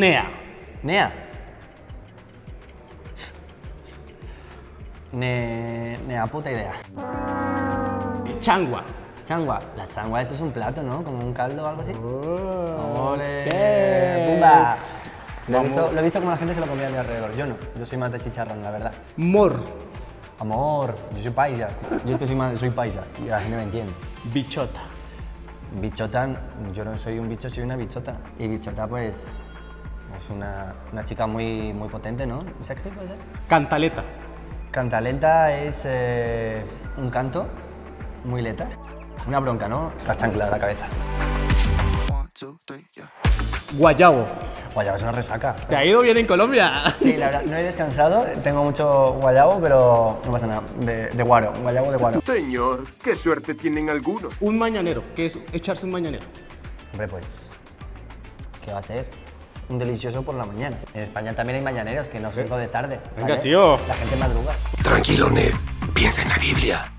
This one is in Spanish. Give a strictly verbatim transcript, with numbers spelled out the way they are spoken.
Nea. Nea. Ne... Nea, puta idea. Changua. Changua. La changua, eso es un plato, ¿no? Como un caldo o algo así. Oh, ¡ole! Sí. ¡Bumba! Lo he, visto, lo he visto como la gente se lo comía de alrededor. Yo no. Yo soy más de chicharrón, la verdad. Mor. Amor. Yo soy paisa. Yo es que soy más soy paisa. Y la gente me entiende. Bichota. Bichota. Yo no soy un bicho, soy una bichota. Y bichota, pues... Es una, una chica muy, muy potente, ¿no? ¿Sexy puede ser? Cantaleta. Cantaleta es eh, un canto muy letal. Una bronca, ¿no? La chancla de la cabeza. Guayabo. Guayabo es una resaca. ¿Te ha ido bien en Colombia? Sí, la verdad, no he descansado. Tengo mucho guayabo, pero no pasa nada. De, de guaro, guayabo de guaro. Señor, qué suerte tienen algunos. Un mañanero. ¿Qué es echarse un mañanero? Hombre, pues... ¿Qué va a ser? Un delicioso por la mañana. En España también hay mañaneros que no son de tarde. Venga, ¿vale? Tío. La gente madruga. Tranquilo, Ned. Piensa en la Biblia.